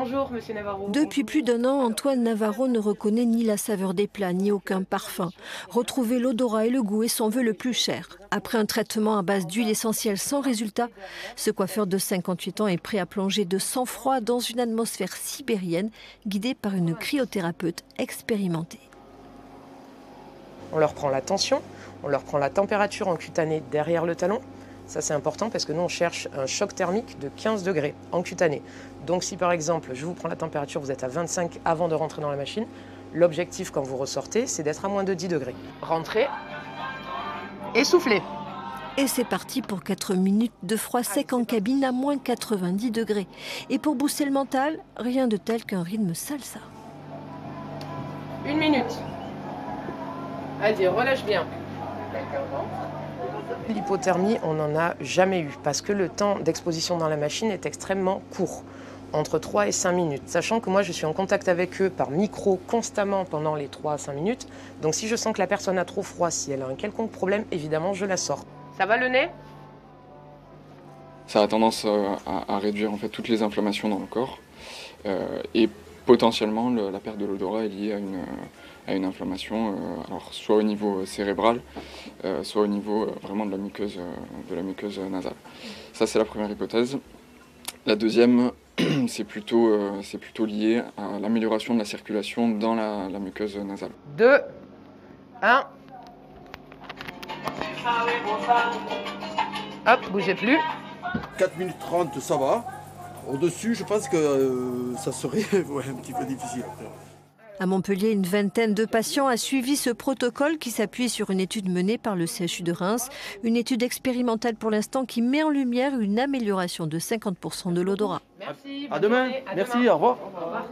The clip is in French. Bonjour, monsieur Navarro. Depuis plus d'un an, Antoine Navarro ne reconnaît ni la saveur des plats, ni aucun parfum. Retrouver l'odorat et le goût est son vœu le plus cher. Après un traitement à base d'huile essentielle sans résultat, ce coiffeur de 58 ans est prêt à plonger de sang-froid dans une atmosphère sibérienne, guidée par une cryothérapeute expérimentée. On leur prend la tension, on leur prend la température en cutanée derrière le talon. Ça, c'est important parce que nous, on cherche un choc thermique de 15 degrés en cutanée. Donc si par exemple, je vous prends la température, vous êtes à 25 avant de rentrer dans la machine, l'objectif quand vous ressortez, c'est d'être à moins de 10 degrés. Rentrez et soufflez. Et c'est parti pour 4 minutes de froid sec en cabine à moins 90 degrés. Et pour booster le mental, rien de tel qu'un rythme salsa. 1 minute. Allez, relâche bien. L'hypothermie, on n'en a jamais eu parce que le temps d'exposition dans la machine est extrêmement court, entre 3 et 5 minutes. Sachant que moi, je suis en contact avec eux par micro constamment pendant les 3 à 5 minutes. Donc si je sens que la personne a trop froid, si elle a un quelconque problème, évidemment, je la sors. Ça va le nez? Ça a tendance à réduire en fait toutes les inflammations dans le corps. Et potentiellement, la perte de l'odorat est liée à une inflammation, alors soit au niveau cérébral, soit au niveau vraiment de la muqueuse nasale. Ça, c'est la première hypothèse. La deuxième, c'est plutôt lié à l'amélioration de la circulation dans la muqueuse nasale. 2, 1. Hop, bougez plus. 4 minutes 30, ça va. Au-dessus, je pense que ça serait un petit peu difficile. À Montpellier, une vingtaine de patients a suivi ce protocole qui s'appuie sur une étude menée par le CHU de Reims. Une étude expérimentale pour l'instant qui met en lumière une amélioration de 50% de l'odorat. Merci. À demain. Merci, au revoir. Au revoir.